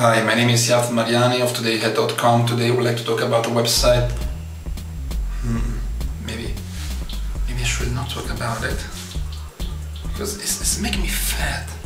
Hi, my name is Jafeth Mariani of TodayHead.com. Today I would like to talk about a website. Maybe I should not talk about it because it's making me fat.